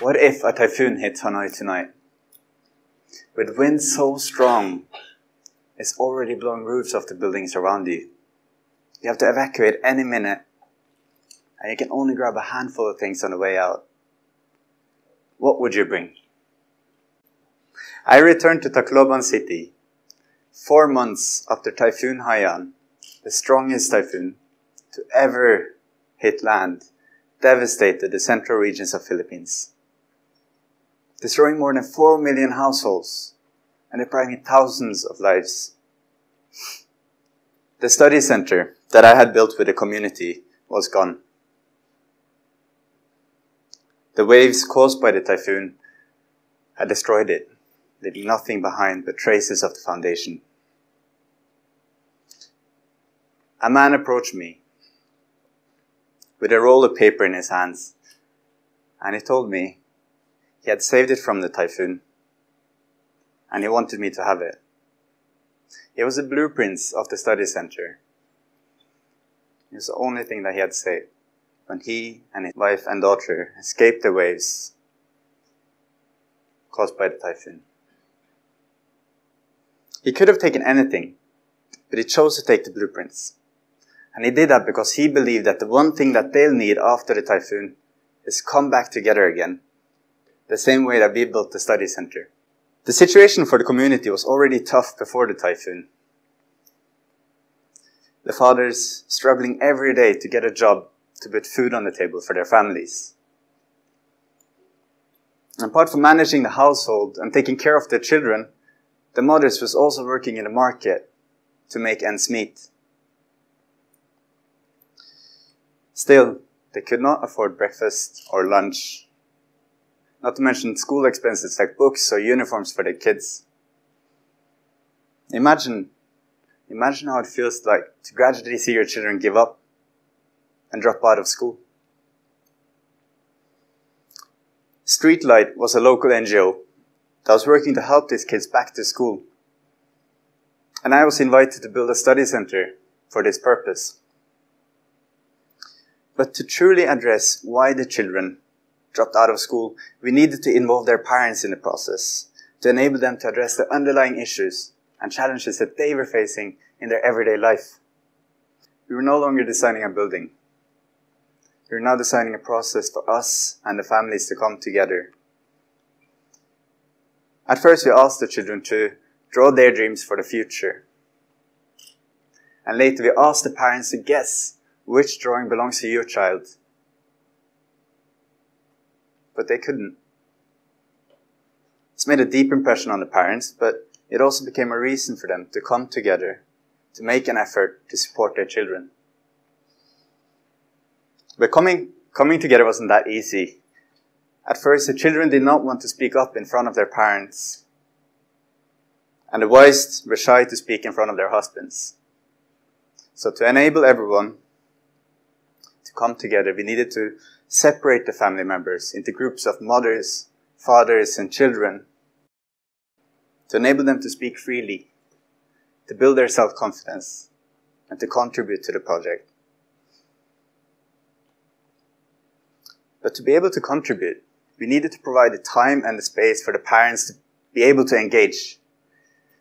What if a typhoon hits Hanoi tonight? With winds so strong, it's already blown roofs off the buildings around you. You have to evacuate any minute, and you can only grab a handful of things on the way out. What would you bring? I returned to Tacloban City 4 months after Typhoon Haiyan, the strongest typhoon to ever hit land, devastated the central regions of Philippines, destroying more than 4 million households and depriving thousands of lives. The study center that I had built with the community was gone. The waves caused by the typhoon had destroyed it, leaving nothing behind but traces of the foundation. A man approached me with a roll of paper in his hands, and he told me he had saved it from the typhoon, and he wanted me to have it. It was the blueprints of the study center. It was the only thing that he had saved when he and his wife and daughter escaped the waves caused by the typhoon. He could have taken anything, but he chose to take the blueprints. And he did that because he believed that the one thing that they'll need after the typhoon is come back together again, the same way that we built the study center. The situation for the community was already tough before the typhoon. The fathers struggling every day to get a job to put food on the table for their families. And apart from managing the household and taking care of their children, the mothers was also working in the market to make ends meet. Still, they could not afford breakfast or lunch, not to mention school expenses like books or uniforms for their kids. Imagine how it feels like to gradually see your children give up and drop out of school. Streetlight was a local NGO that was working to help these kids back to school, and I was invited to build a study center for this purpose. But to truly address why the children dropped out of school, we needed to involve their parents in the process to enable them to address the underlying issues and challenges that they were facing in their everyday life. We were no longer designing a building. We were now designing a process for us and the families to come together. At first, we asked the children to draw their dreams for the future. And later, we asked the parents to guess which drawing belongs to your child. But they couldn't. This made a deep impression on the parents, but it also became a reason for them to come together, to make an effort to support their children. But coming together wasn't that easy. At first, the children did not want to speak up in front of their parents, and the wives were shy to speak in front of their husbands. So to enable everyone to come together, we needed to separate the family members into groups of mothers, fathers, and children to enable them to speak freely, to build their self-confidence, and to contribute to the project. But to be able to contribute, we needed to provide the time and the space for the parents to be able to engage.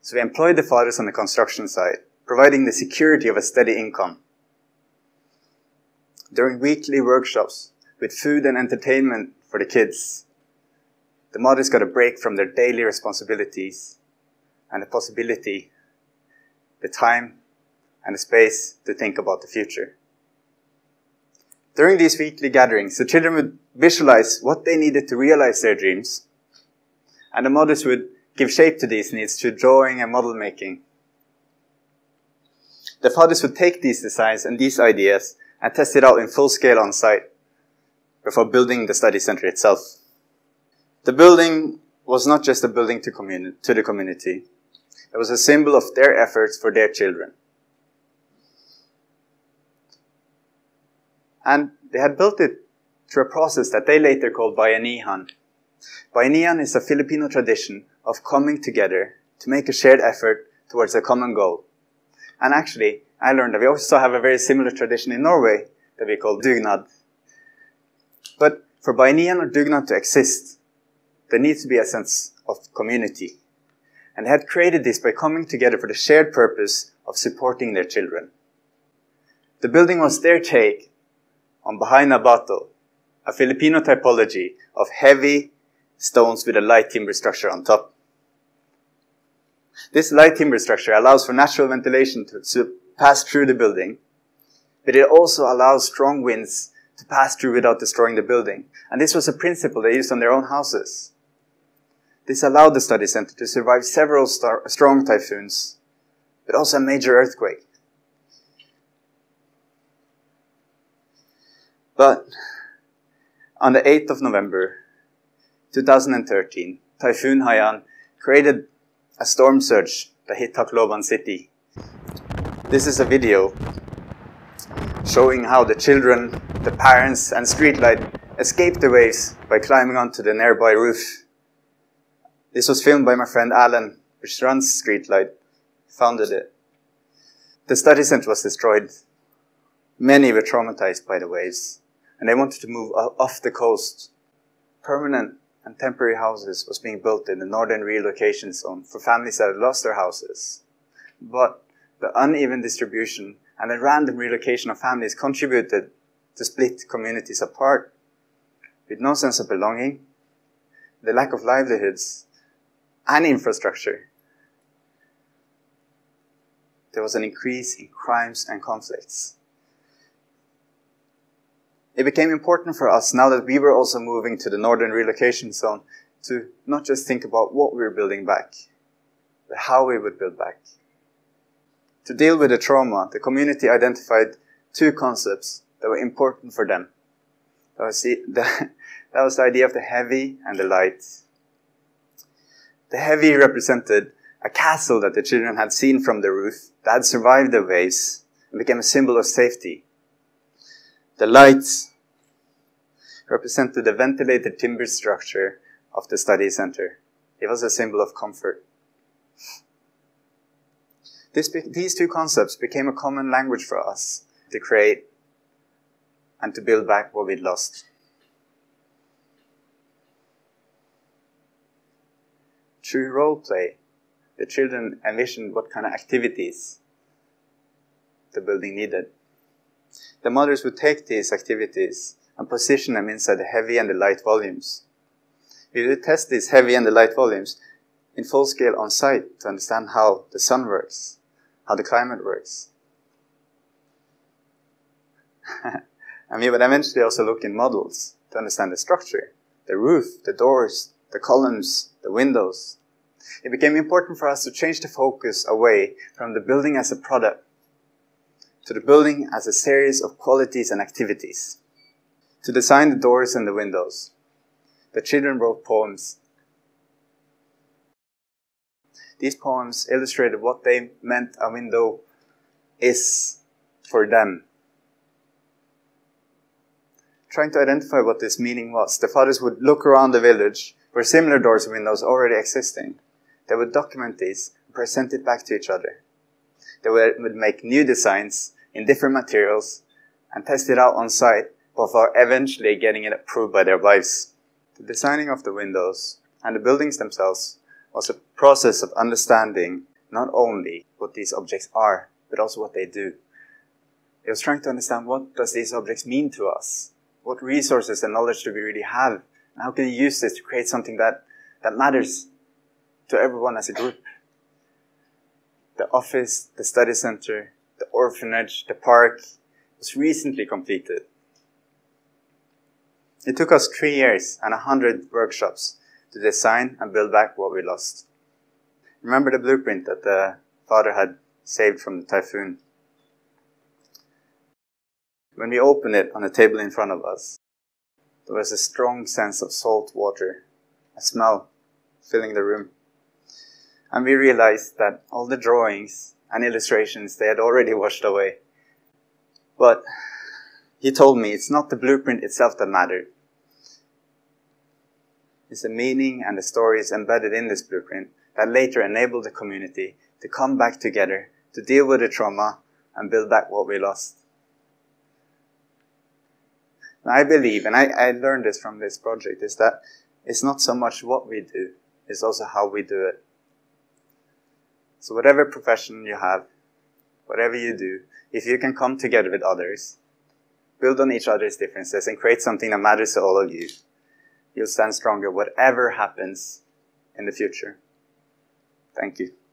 So we employed the fathers on the construction site, providing the security of a steady income. During weekly workshops with food and entertainment for the kids, the mothers got a break from their daily responsibilities and the possibility, the time, and the space to think about the future. During these weekly gatherings, the children would visualize what they needed to realize their dreams, and the mothers would give shape to these needs through drawing and model making. The fathers would take these designs and these ideas and test it out in full scale on site before building the study center itself. The building was not just a building to the community. It was a symbol of their efforts for their children. And they had built it through a process that they later called Bayanihan. Bayanihan is a Filipino tradition of coming together to make a shared effort towards a common goal. And actually, I learned that we also have a very similar tradition in Norway that we call dugnad. But for Bayanihan or dugnad to exist, there needs to be a sense of community. And they had created this by coming together for the shared purpose of supporting their children. The building was their take on Bahay na Bato, a Filipino typology of heavy stones with a light timber structure on top. This light timber structure allows for natural ventilation to pass through the building, but it also allows strong winds to pass through without destroying the building. And this was a principle they used on their own houses. This allowed the study center to survive several strong typhoons, but also a major earthquake. But on the 8th of November, 2013, Typhoon Haiyan created a storm surge that hit Tacloban City. This is a video showing how the children, the parents, and Streetlight escaped the waves by climbing onto the nearby roof. This was filmed by my friend Alan, which runs Streetlight, founded it. The study center was destroyed. Many were traumatized by the waves, and they wanted to move off the coast. Permanent and temporary houses was being built in the northern relocation zone for families that had lost their houses. But the uneven distribution and the random relocation of families contributed to split communities apart, with no sense of belonging, the lack of livelihoods, and infrastructure. There was an increase in crimes and conflicts. It became important for us, now that we were also moving to the northern relocation zone, to not just think about what we were building back, but how we would build back. To deal with the trauma, the community identified two concepts that were important for them. That was the idea of the heavy and the light. The heavy represented a castle that the children had seen from the roof that had survived the waves and became a symbol of safety. The light represented the ventilated timber structure of the study center. It was a symbol of comfort. These two concepts became a common language for us to create and to build back what we'd lost. Through role play, the children envisioned what kind of activities the building needed. The mothers would take these activities and position them inside the heavy and the light volumes. We would test these heavy and the light volumes in full scale on site to understand how the sun works, how the climate works. And we would eventually also look in models to understand the structure, the roof, the doors, the columns, the windows. It became important for us to change the focus away from the building as a product to the building as a series of qualities and activities. To design the doors and the windows, the children wrote poems. These poems illustrated what they meant a window is for them. Trying to identify what this meaning was, the fathers would look around the village for similar doors and windows already existing. They would document these and present it back to each other. They would make new designs in different materials and test it out on site before eventually getting it approved by their wives. The designing of the windows and the buildings themselves was a process of understanding not only what these objects are, but also what they do. It was trying to understand what does these objects mean to us? What resources and knowledge do we really have? And how can you use this to create something that matters to everyone as a group? The office, the study center, the orphanage, the park was recently completed. It took us 3 years and 100 workshops to design and build back what we lost. Remember the blueprint that the father had saved from the typhoon? When we opened it on the table in front of us, there was a strong sense of salt water, a smell filling the room. And we realized that all the drawings and illustrations they had already washed away. But he told me it's not the blueprint itself that mattered. It's the meaning and the stories embedded in this blueprint that later enabled the community to come back together, to deal with the trauma and build back what we lost. I believe, and I learned this from this project, is that it's not so much what we do, it's also how we do it. So whatever profession you have, whatever you do, if you can come together with others, build on each other's differences and create something that matters to all of you, you'll stand stronger whatever happens in the future. Thank you.